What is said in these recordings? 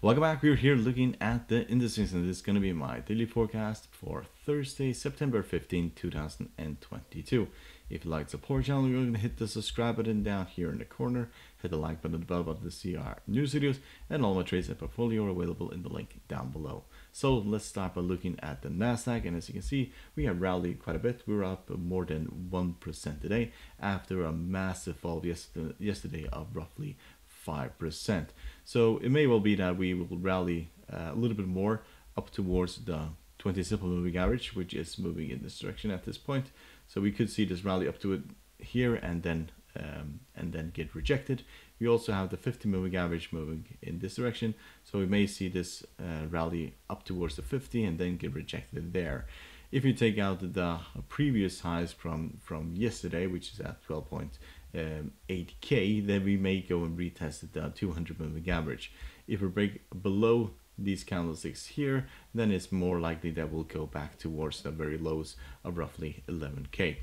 Welcome back. We're here looking at the indices, and this is going to be my daily forecast for Thursday, September 15, 2022. If you like the support channel, you're going to hit the subscribe button down here in the corner, hit the like button above of the CR news videos, and all my trades and portfolio are available in the link down below. So let's start by looking at the Nasdaq, and as you can see, we have rallied quite a bit. We were up more than 1% today after a massive fall yesterday of roughly 5%. So it may well be that we will rally a little bit more up towards the 20 simple moving average, which is moving in this direction at this point. So we could see this rally up to it here and then get rejected. We also have the 50 moving average moving in this direction, so we may see this rally up towards the 50 and then get rejected there. If you take out the previous highs from yesterday, which is at 12.8K, then we may go and retest the 200 moving average. If we break below these candlesticks here, then it's more likely that we'll go back towards the very lows of roughly 11K.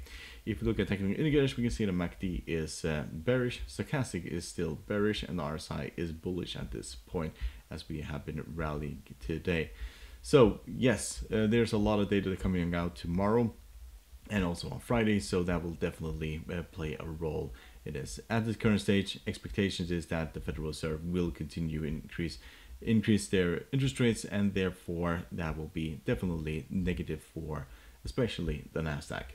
If we look at technical indicators, we can see the MACD is bearish, stochastic is still bearish, and RSI is bullish at this point as we have been rallying today. So yes, there's a lot of data coming out tomorrow and also on Friday, so that will definitely play a role in this. At this current stage, expectations is that the Federal Reserve will continue to increase their interest rates, and therefore that will be definitely negative for especially the Nasdaq.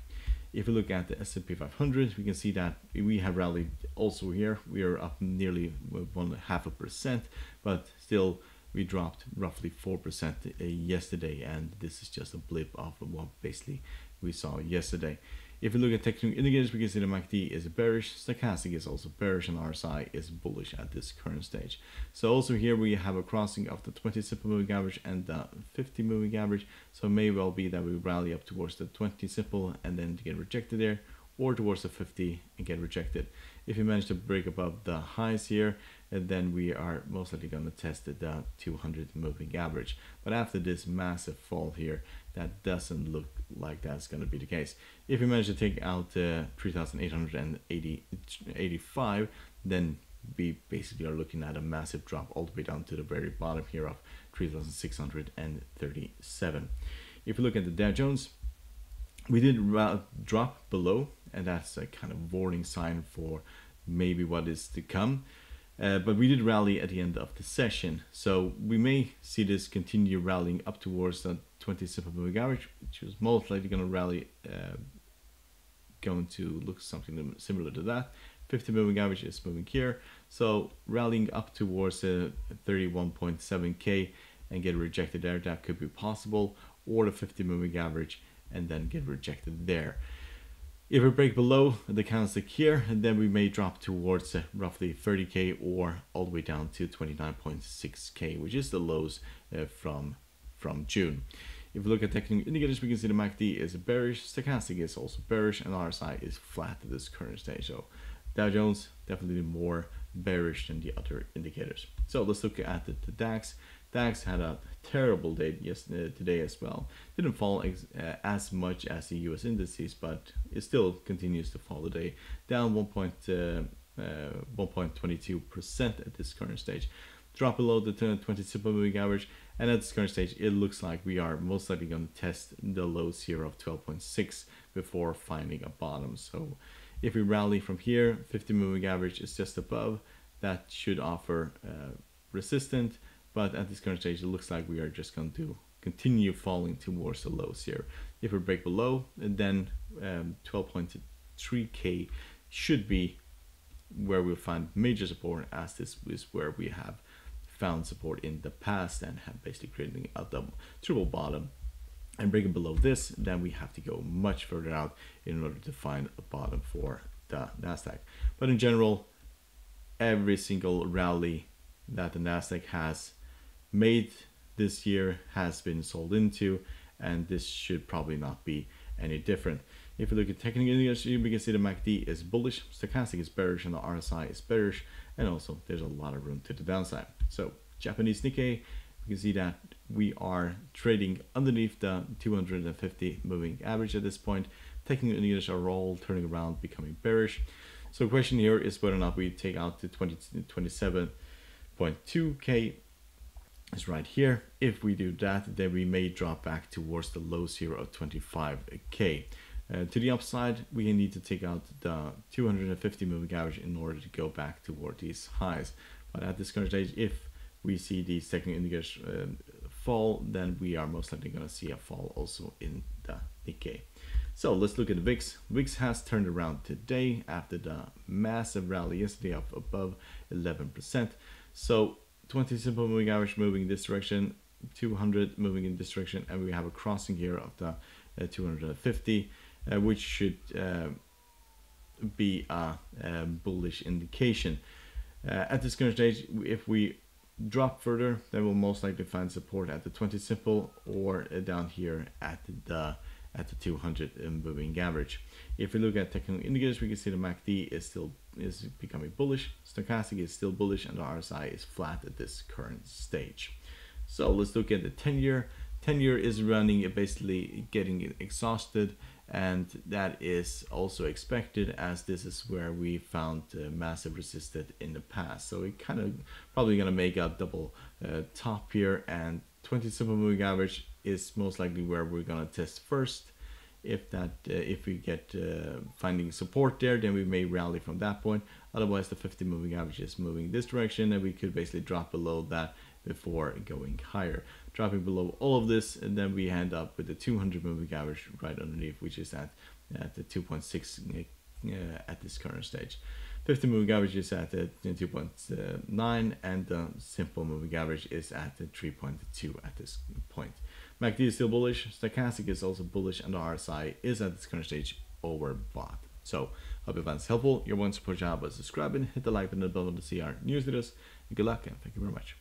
If we look at the S&P 500, we can see that we have rallied also here. We are up nearly 0.5%, but still we dropped roughly 4% yesterday, and this is just a blip of what basically we saw yesterday. If we look at technical indicators, we can see the MACD is bearish, stochastic is also bearish, and RSI is bullish at this current stage. So also here we have a crossing of the 20 simple moving average and the 50 moving average, so it may well be that we rally up towards the 20 simple and then get rejected there, or towards the 50 and get rejected. If you manage to break above the highs here, then we are most likely going to test the 200 moving average. But after this massive fall here, that doesn't look like that's going to be the case. If you manage to take out 3,885, then we basically are looking at a massive drop all the way down to the very bottom here of 3,637. If you look at the Dow Jones, we did drop below, and that's a kind of warning sign for maybe what is to come. But we did rally at the end of the session, so we may see this continue rallying up towards the 20 simple moving average, which is most likely going to rally, going to look something similar to that. 50 moving average is moving here, so rallying up towards 31.7K and get rejected there, that could be possible, or the 50 moving average and then get rejected there. If we break below the candlestick here, and then we may drop towards roughly 30K or all the way down to 29.6K, which is the lows from June. If we look at technical indicators, we can see the MACD is bearish, stochastic is also bearish, and RSI is flat at this current stage. So Dow Jones definitely more bearish than the other indicators. So let's look at the DAX. DAX had a terrible day yesterday, today as well. Didn't fall as much as the US indices, but it still continues to fall today, down 1.22% at this current stage. Drop below the 20 simple moving average, and at this current stage it looks like we are most likely going to test the lows here of 12.6 before finding a bottom. So if we rally from here, 50 moving average is just above, that should offer resistance. But at this current stage, it looks like we are just going to continue falling towards the lows here. If we break below, then 12.3K should be where we'll find major support, as this is where we have found support in the past and have basically creating a double, triple bottom. And breaking below this, then we have to go much further out in order to find a bottom for the Nasdaq. But in general, every single rally that the Nasdaq has made this year has been sold into, and this should probably not be any different. If you look at technical indicators, we can see the MACD is bullish, stochastic is bearish, and the RSI is bearish, and also there's a lot of room to the downside. So Japanese Nikkei, you can see that we are trading underneath the 250 moving average at this point. Technical indicators are all turning around, becoming bearish. So the question here is whether or not we take out the 27.2K is right here. If we do that, then we may drop back towards the lows here of 25K. To the upside, we need to take out the 250 moving average in order to go back toward these highs. But at this current stage, if we see these technical indicators fall, then we are most likely going to see a fall also in the Nikkei. So let's look at VIX. VIX has turned around today after the massive rally yesterday of above 11%. So 20 simple moving average moving in this direction, 200 moving in this direction, and we have a crossing here of the 250, which should be a bullish indication. At this current stage, if we drop further, then we'll most likely find support at the 20 simple or down here at the 200 moving average. If we look at technical indicators, we can see the MACD is becoming bullish, stochastic is still bullish, and the RSI is flat at this current stage. So let's look at the 10-year. 10-year is running, basically getting exhausted, and that is also expected, as this is where we found massive resistance in the past. So it kind of probably going to make a double top here, and 20 simple moving average is most likely where we're going to test first. If we get finding support there, then we may rally from that point. Otherwise, the 50 moving average is moving this direction, and we could basically drop below that before going higher. Dropping below all of this, and then we end up with the 200 moving average right underneath, which is at the 2.6 at this current stage. 50 moving average is at the 2.9, and the simple moving average is at the 3.2 at this point. MACD is still bullish, stochastic is also bullish, and the RSI is at this current stage overbought. So hope you found this helpful. Your one support job was subscribing, hit the like button above to see our news videos. Good luck and thank you very much.